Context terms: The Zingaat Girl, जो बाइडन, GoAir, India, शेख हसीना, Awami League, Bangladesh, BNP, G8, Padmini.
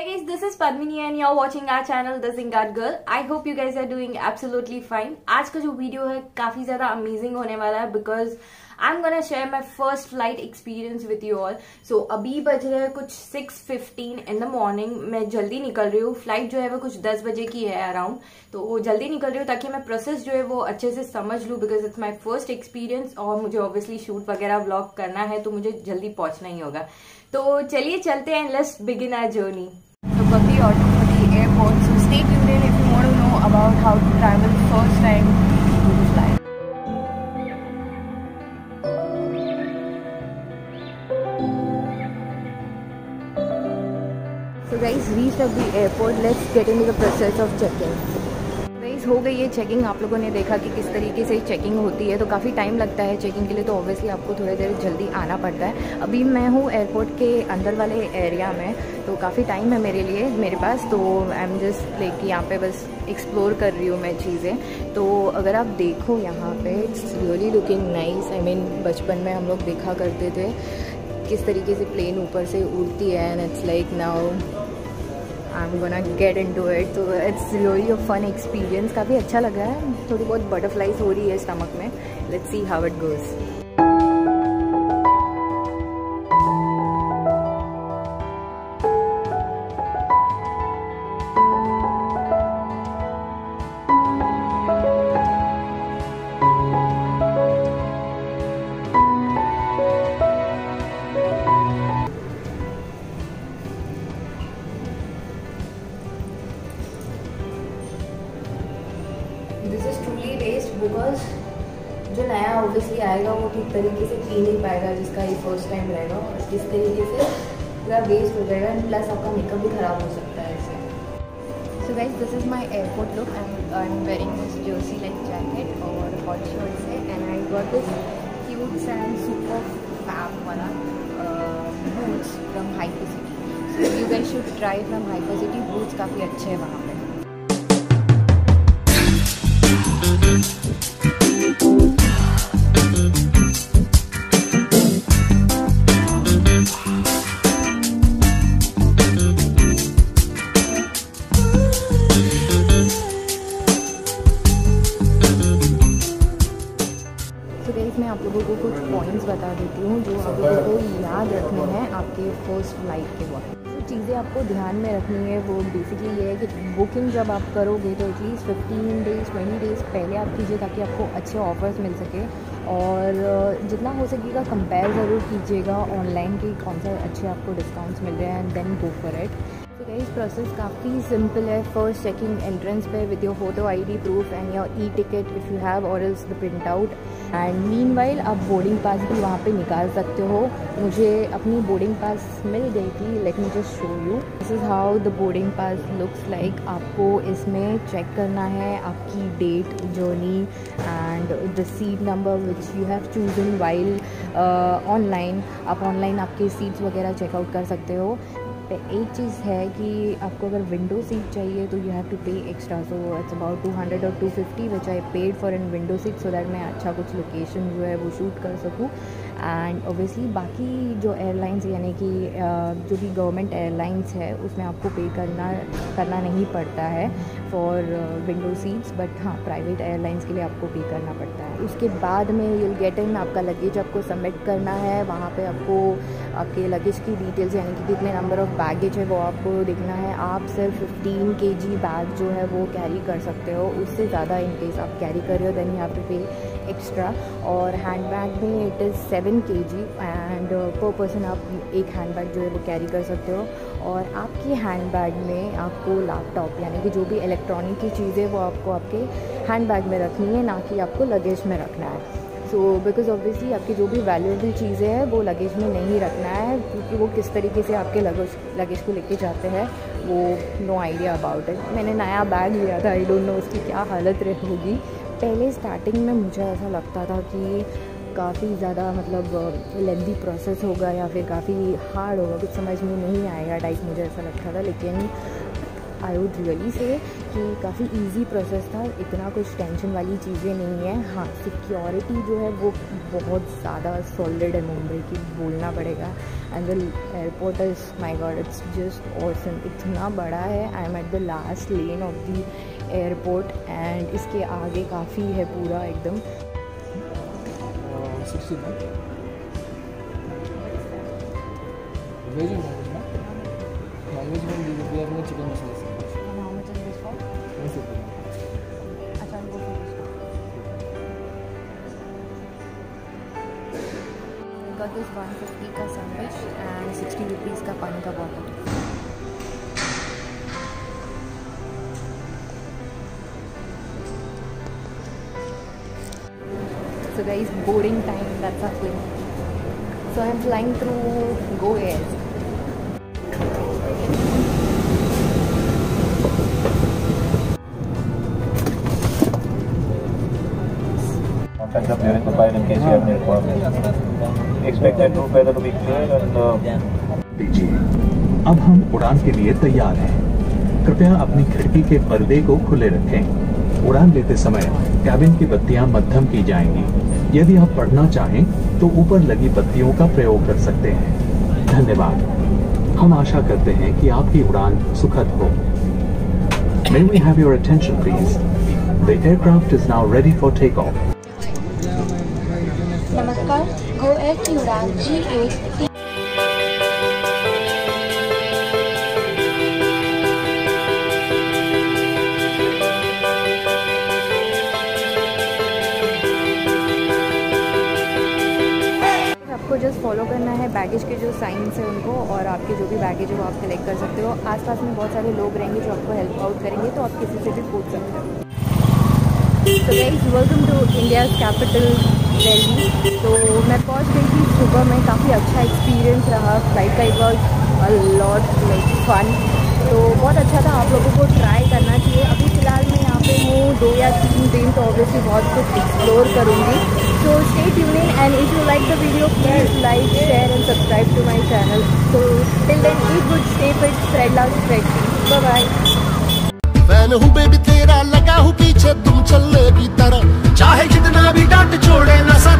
Hi guys, this is Padmini and you are watching our channel The Zingaat Girl. I hope you guys are doing absolutely fine. आज का जो video है काफी ज़्यादा amazing होने वाला है because I'm gonna share my first flight experience with you all. So अभी बज रहे हैं कुछ 6:15 in the morning. मैं जल्दी निकल रही हूँ. फ्लाइट जो है वो कुछ 10 बजे की है अराउंड, तो वो जल्दी निकल रही हूँ ताकि मैं प्रोसेस जो है वो अच्छे से समझ लूँ because it's my first experience और मुझे ऑब्वियसली शूट वगैरह व्लॉग करना है तो मुझे जल्दी पहुँचना ही होगा. तो चलिए चलते हैं, let's begin our journey. So Bhakti Auto for the airport. So stay tuned in if you want to know about how to travel first time to the flight. So guys, reached at the airport. Let's get into the process of check-in. हो गई है checking. आप लोगों ने देखा कि किस तरीके से चेकिंग होती है. तो काफ़ी टाइम लगता है चेकिंग के लिए, तो ऑब्वियसली आपको थोड़ी देर जल्दी आना पड़ता है. अभी मैं हूँ एयरपोर्ट के अंदर वाले एरिया में, तो काफ़ी टाइम है मेरे लिए मेरे पास. तो आई एम जस्ट लाइक यहाँ पे बस एक्सप्लोर कर रही हूँ मैं चीज़ें. तो अगर आप देखो यहाँ पे, it's really looking nice. I mean बचपन में हम लोग देखा करते थे किस तरीके से प्लेन ऊपर से उड़ती है and it's like now I'm gonna get into it. तो it's really a fun experience. काफ़ी अच्छा लग रहा है. थोड़ी बहुत बटरफ्लाइज हो रही है स्टमक में. Let's see how it goes. This is truly waste because जो नया ऑब्वियसली आएगा वो ठीक तरीके से पी नहीं पाएगा जिसका ये फर्स्ट टाइम रहेगा, और जिस तरीके से पूरा वेस्ट हो जाएगा एंड प्लस आपका मेकअप भी ख़राब हो सकता है इससे. So guys, this is my airport look. I am wearing this jersey like jacket और हॉट शर्ट से and I got this cute and super fab वाला boots from Hypecity. So you guys should try from Hypecity. Boots काफ़ी अच्छे हैं वहाँ पर. आप लोगों को कुछ पॉइंट्स बता देती हूँ जो आप लोगों को याद रखने हैं आपके फर्स्ट फ्लाइट के वक्त. जो चीज़ें आपको ध्यान में रखनी है वो बेसिकली ये है कि बुकिंग जब आप करोगे तो एटलीस्ट 15 डेज़ 20 डेज़ पहले आप कीजिए ताकि आपको अच्छे ऑफर्स मिल सके. और जितना हो सकेगा कंपेयर ज़रूर कीजिएगा ऑनलाइन कि कौन सा अच्छे आपको डिस्काउंट्स मिल रहे हैं and then go for it. तो गाइस, प्रोसेस काफ़ी सिंपल है. फर्स्ट चेकिंग एंट्रेंस पे with your photo ID proof and your e ticket if you have or else the print out. And meanwhile आप boarding pass भी वहाँ पे निकाल सकते हो. मुझे अपनी बोर्डिंग पास मिल गई थी. Let me just show you. This is how the boarding pass looks like. आपको इसमें चेक करना है आपकी date, journey and the seat number which you have chosen while online. आप ऑनलाइन आपके सीट्स वगैरह चेकआउट कर सकते हो. एक चीज़ है कि आपको अगर विंडो सीट चाहिए तो you have to pay extra. So it's about 200 or 250 which I paid for in window seat so that मैं अच्छा कुछ लोकेशन जो है वो शूट कर सकूं. एंड ऑब्वियसली बाकी जो एयरलाइंस यानी कि जो भी गवर्नमेंट एयरलाइंस है उसमें आपको पे करना नहीं पड़ता है फॉर विंडो सीट्स, बट हाँ प्राइवेट एयरलाइंस के लिए आपको पे करना पड़ता है. उसके बाद में यू विल गेट इन. आपका लगेज आपको सबमिट करना है. वहाँ पे आपको आपके लगेज की डिटेल्स यानी कि कितने नंबर ऑफ बैगेज है वो आपको देखना है. आप सिर्फ 15 kg बैग जो है वो कैरी कर सकते हो. उससे ज़्यादा इनकेस आप कैरी कर रहे हो then you have to pay extra. और हैंड बैग में it is 7 kg and per person आप एक हैंड बैग जो है वो कैरी कर सकते हो. और आपकी हैंड बैग में आपको लैपटॉप यानी कि जो भी इलेक्ट्रॉनिक की चीज़ें वो आपको आपके हैंड बैग में रखनी है, ना कि आपको लगेज में रखना है. सो बिकॉज ऑब्वियसली आपकी जो भी वैल्यूएबल चीज़ें हैं वो लगेज में नहीं रखना है क्योंकि वो किस तरीके से आपके लगेज को लेके जाते हैं वो नो आइडिया अबाउट इट. मैंने नया बैग लिया था. आई डोंट नो उसकी क्या हालत रही होगी. पहले स्टार्टिंग में मुझे ऐसा लगता था कि काफ़ी ज़्यादा मतलब लेंथी प्रोसेस होगा या फिर काफ़ी हार्ड होगा, कुछ समझ में नहीं आएगा टाइप मुझे ऐसा लगता था. लेकिन आई वुड रियली से कि काफ़ी इजी प्रोसेस था, इतना कुछ टेंशन वाली चीज़ें नहीं है। हाँ, सिक्योरिटी जो है वो बहुत ज़्यादा सॉलिड है मुंबई की, बोलना पड़ेगा। And the airport is my god, it's just awesome, इतना बड़ा है। I am at the last lane of the airport and इसके आगे काफ़ी है पूरा एकदम। Got this 150 का सैंडविच एंड 60 रुपीज़ का पानी का bottle. So guys, boarding time, that's our thing. So I'm flying through GoAir. Contact up during the flight in case you have any requirements. Expected route weather to be clear and दीजिए, अब हम उड़ान के लिए तैयार हैं। कृपया अपनी खिड़की के पर्दे को खुले रखें। उड़ान लेते समय कैबिन की बत्तियां मध्यम की जाएंगी। यदि आप पढ़ना चाहें तो ऊपर लगी बत्तियों का प्रयोग कर सकते हैं। धन्यवाद। हम आशा करते हैं कि आपकी उड़ान सुखद हो। May we have your attention please? The aircraft is now ready for takeoff. नमस्कार, गोएयर की उड़ान G8 जस्ट फॉलो करना है बैगेज के जो साइंस है उनको, और आपके जो भी बैगेज है वो आप कलेक्ट कर सकते हो। आसपास में बहुत सारे लोग रहेंगे जो आपको हेल्प आउट करेंगे, तो आप किसी से भी पूछ सकते हो। तो गाइस, welcome to India's capital Delhi. तो मैं पहुंच गई थी सुबह में, काफ़ी अच्छा एक्सपीरियंस रहा फ्लाइट का। It was a lot like fun, तो बहुत अच्छा था। आप लोगों को ट्राई करना चाहिए। अभी फ़िलहाल मैं यहाँ पे हूँ 2 या 3 दिन, तो ऑब्वियसली बहुत कुछ एक्सप्लोर करूँगी। So stay tuning, and if you like the video, please like, share and subscribe to my channel. So till then, eat good, stay fit, spread love, spread peace. Bye bye. Fan hu baby tera, laga hu piche, tum challe bhi tarah, chahe kitna bhi daant chode na.